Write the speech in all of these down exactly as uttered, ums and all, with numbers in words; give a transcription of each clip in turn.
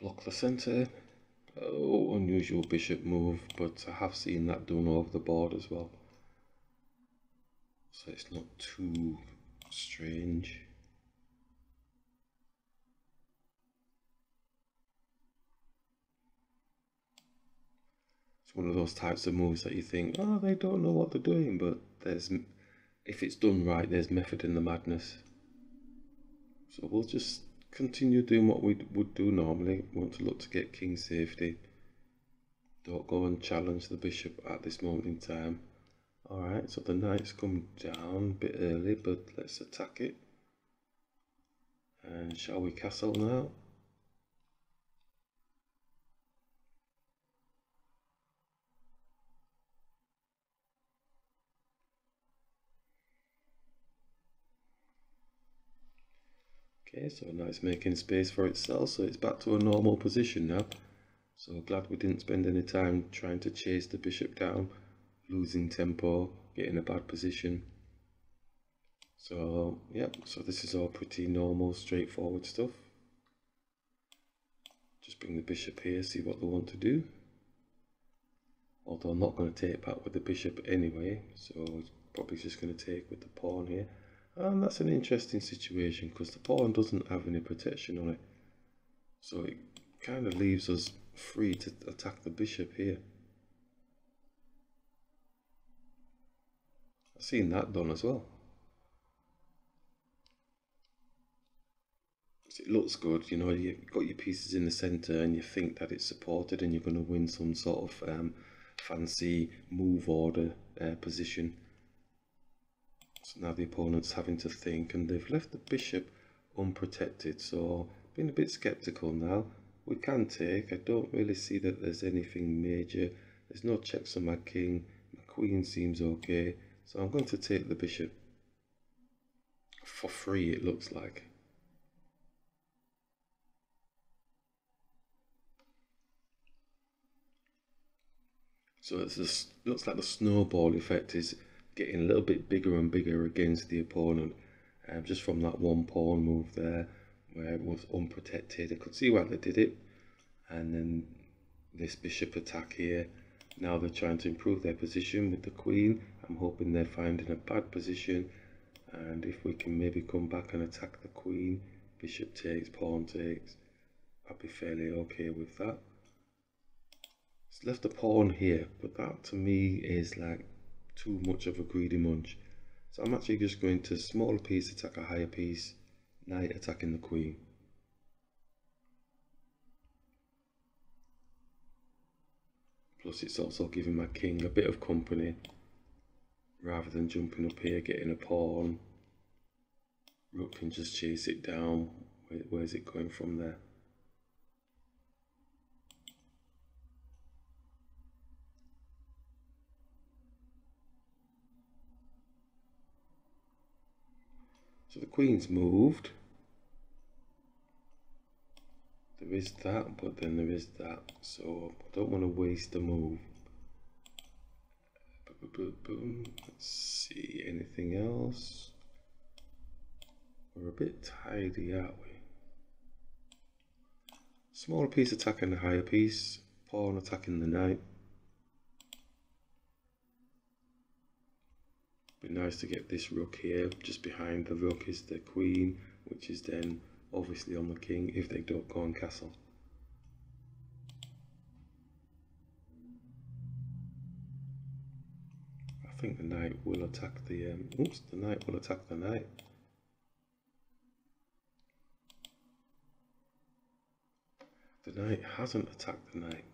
block the centre. Oh, unusual bishop move, but I have seen that done over the board as well, so it's not too strange. It's one of those types of moves that you think, oh, they don't know what they're doing, but there's, if it's done right, there's method in the madness. So we'll just continue doing what we would do normally. We want to look to get king safety. Don't go and challenge the bishop at this moment in time. Alright, so the knight's come down a bit early, but let's attack it. And shall we castle now? Okay, so now it's making space for itself, so it's back to a normal position now. So glad we didn't spend any time trying to chase the bishop down, losing tempo, getting a bad position. So, yep, so this is all pretty normal, straightforward stuff. Just bring the bishop here, see what they want to do. Although I'm not going to take back with the bishop anyway, so it's probably just going to take with the pawn here. And that's an interesting situation because the pawn doesn't have any protection on it, so it kind of leaves us free to attack the bishop here. I've seen that done as well. It looks good, you know, you've got your pieces in the centre and you think that it's supported and you're going to win some sort of um, fancy move order uh, position. So now the opponent's having to think, and they've left the bishop unprotected, so being a bit sceptical now. We can take, I don't really see that there's anything major. There's no checks on my king, my queen seems okay, so I'm going to take the bishop for free, it looks like. So it looks like the snowball effect is getting a little bit bigger and bigger against the opponent, um, just from that one pawn move there where it was unprotected. I could see why they did it, and then this bishop attack here. Now they're trying to improve their position with the queen. I'm hoping they're finding a bad position, and if we can maybe come back and attack the queen, bishop takes, pawn takes, I'd be fairly okay with that. It's left the pawn here, but that to me is like too much of a greedy munch. So I'm actually just going to smaller piece attack a higher piece, knight attacking the queen. Plus it's also giving my king a bit of company rather than jumping up here getting a pawn. Rook can just chase it down. Where, where's it going from there? So the queen's moved. There is that, but then there is that. So I don't want to waste the move. Boom, boom, boom. Let's see, anything else? We're a bit tidy, aren't we? Smaller piece attacking the higher piece. Pawn attacking the knight. Be nice to get this rook here. Just behind the rook is the queen, which is then obviously on the king if they don't go and castle. I think the knight will attack the um, oops, the knight will attack the knight. The knight hasn't attacked the knight.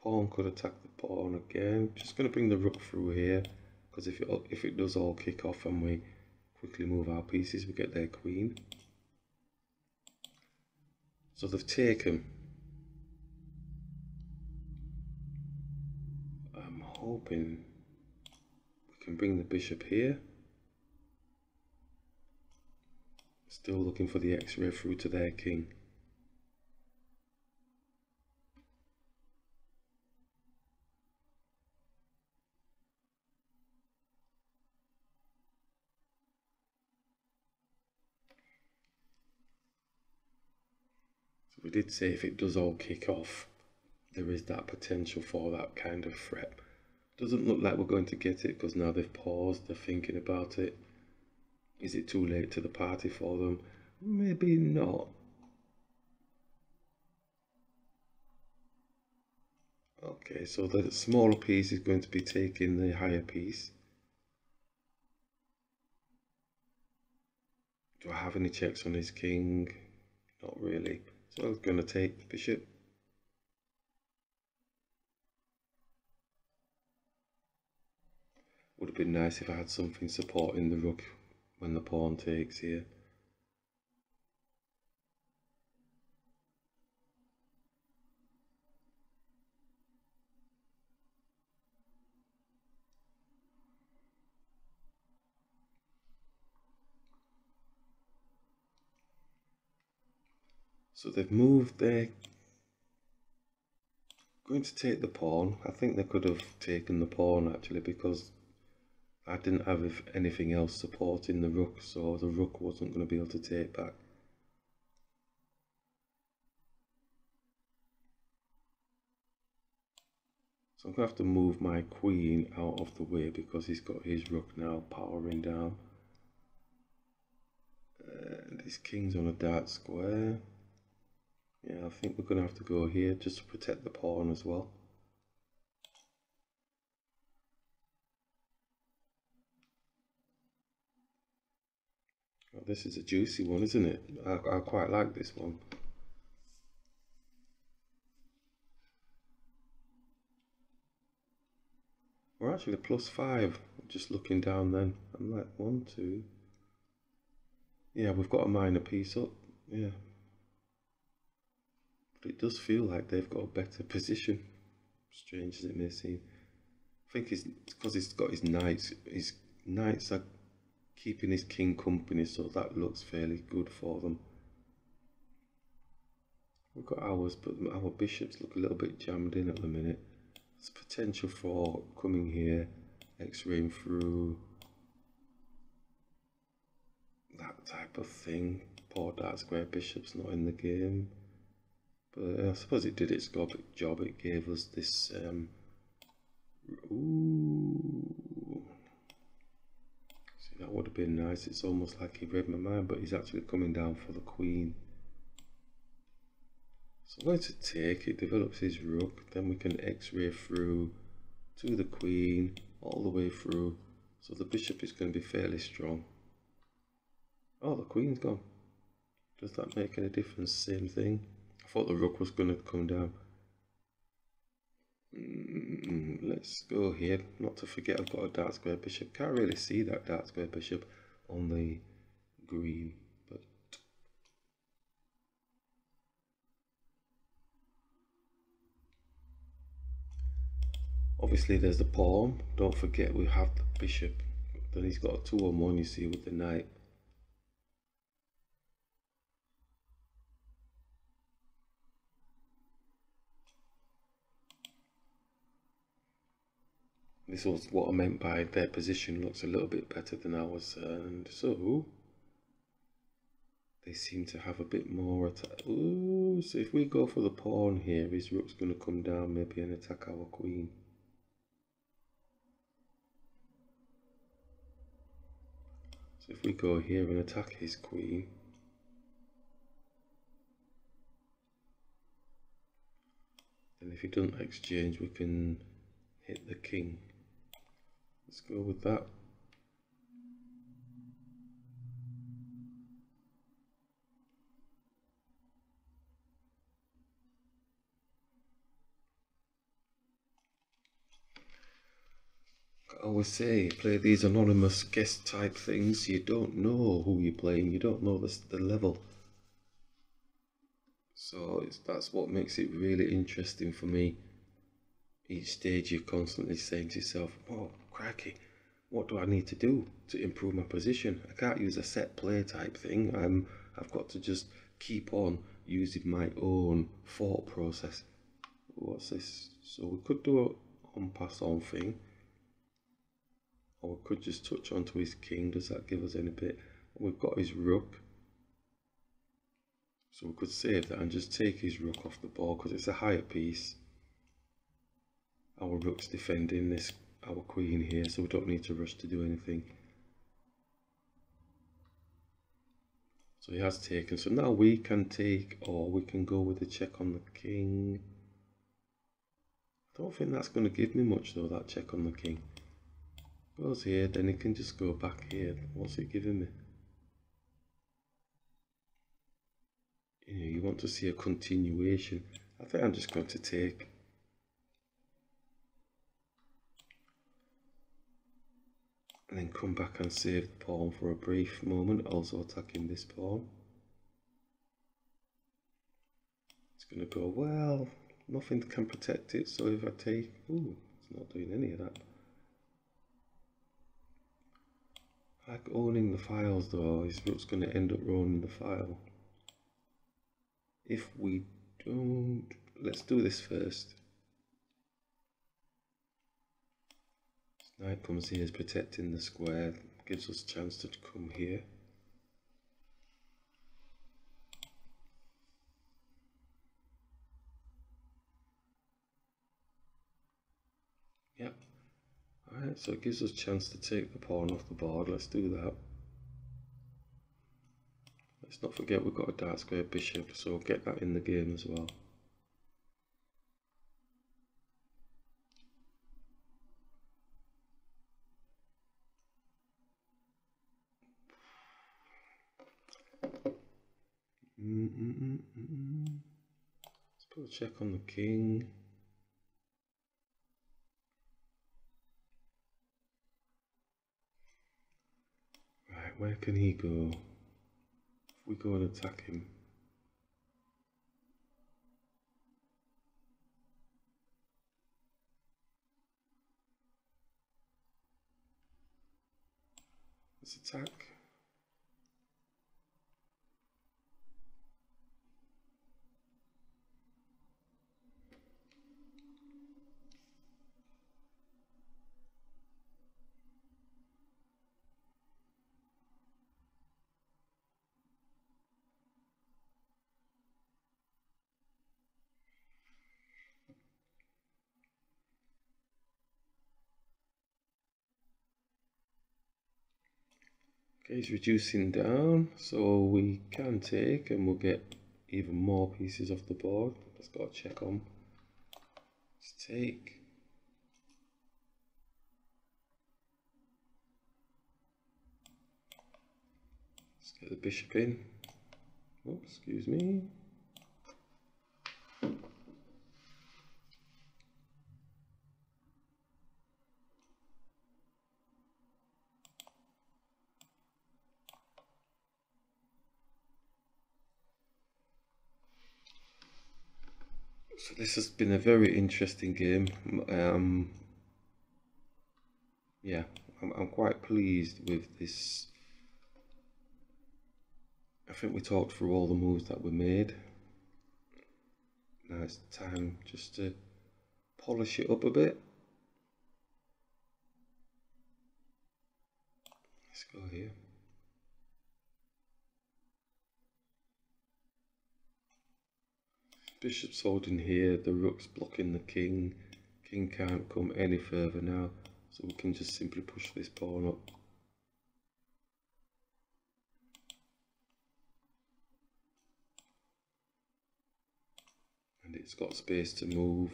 Pawn could attack the pawn again. Just going to bring the rook through here. Because if it, if it does all kick off and we quickly move our pieces, we get their queen. So they've taken. I'm hoping we can bring the bishop here. Still looking for the x-ray through to their king. we did say if it does all kick off, there is that potential for that kind of threat. Doesn't look like we're going to get it because now they've paused, they're thinking about it. Is it too late to the party for them? Maybe not. Okay, so the smaller piece is going to be taking the higher piece. Do I have any checks on his king? Not really. So I'm going to take the bishop. Would have been nice if I had something supporting the rook when the pawn takes here. So they've moved there. Going to take the pawn. I think they could have taken the pawn actually because I didn't have anything else supporting the rook, so the rook wasn't going to be able to take back. So I'm going to have to move my queen out of the way because he's got his rook now powering down. And his king's on a dark square. Yeah, I think we're going to have to go here just to protect the pawn as well. Well, this is a juicy one, isn't it? I, I quite like this one. We're actually plus five. I'm just looking down then. I'm like one, two. Yeah, we've got a minor piece up. Yeah. But it does feel like they've got a better position, strange as it may seem. I think it's because he's got his knights. His knights are keeping his king company, so that looks fairly good for them. We've got ours, but our bishops look a little bit jammed in at the minute. There's potential for coming here, x-raying through, that type of thing. Poor dark square bishop's not in the game. Uh, I suppose it did its job. It gave us this um, ooh. See, that would have been nice. It's almost like he read my mind, but he's actually coming down for the queen. So I'm going to take it, develops his rook, then we can x-ray through to the queen, all the way through. So the bishop is going to be fairly strong. Oh, the queen's gone. Does that make any difference? Same thing. I thought the rook was going to come down. Mm, let's go here. Not to forget I've got a dark square bishop. Can't really see that dark square bishop on the green. But obviously there's the pawn. Don't forget we have the bishop. Then he's got a two on one, you see, with the knight. This was what I meant by their position looks a little bit better than ours, and so they seem to have a bit more attack. Ooh, so if we go for the pawn here, his rook's going to come down maybe and attack our queen. So if we go here and attack his queen, then if he doesn't exchange, we can hit the king. Let's go with that. I always say, play these anonymous guest type things. You don't know who you're playing. You don't know the, the level. So it's, that's what makes it really interesting for me. Each stage you're constantly saying to yourself, oh, crikey, what do I need to do to improve my position? I can't use a set play type thing. I'm, I've got to just keep on using my own thought process. What's this? So we could do a on pass on thing. Or we could just touch onto his king. Does that give us any bit? We've got his rook. So we could save that and just take his rook off the board because it's a higher piece. Our rook's defending this, our queen here, so we don't need to rush to do anything. So he has taken. So now we can take, or we can go with the check on the king. I don't think that's going to give me much though, that check on the king. Goes here, then he can just go back here. What's it giving me? You know, you want to see a continuation. I think I'm just going to take. And then come back and save the pawn for a brief moment, also attacking this pawn. It's going to go well. Nothing can protect it, so if I take, ooh, it's not doing any of that. Like owning the files though, his rook's going to end up owning the file. If we don't, let's do this first. This knight comes here, is protecting the square, gives us a chance to come here. Alright, so it gives us a chance to take the pawn off the board. Let's do that. Let's not forget we've got a dark square bishop, so we'll get that in the game as well. Mm -mm -mm -mm. Let's put a check on the king. Where can he go? If we go and attack him. Let's attack. He's reducing down, so we can take and we'll get even more pieces off the board. Let's go check on. Let's take. Let's get the bishop in. Oh, excuse me. So this has been a very interesting game. Um, yeah, I'm, I'm quite pleased with this. I think we talked through all the moves that were made. Now it's time just to polish it up a bit. Let's go here. Bishop's holding here, the rook's blocking the king. King can't come any further now, so we can just simply push this pawn up. And it's got space to move.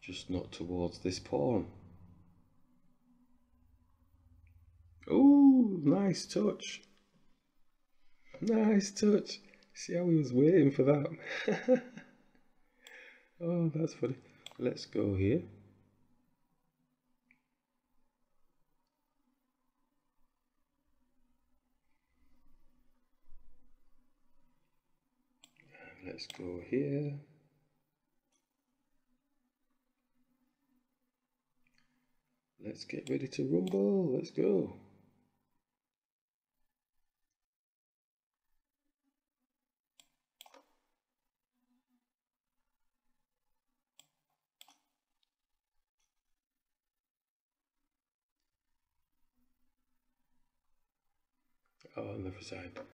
Just not towards this pawn. Oh, nice touch. Nice touch. See how he was waiting for that. Oh, that's funny. Let's go here. Let's go here. Let's get ready to rumble. Let's go. on the left side.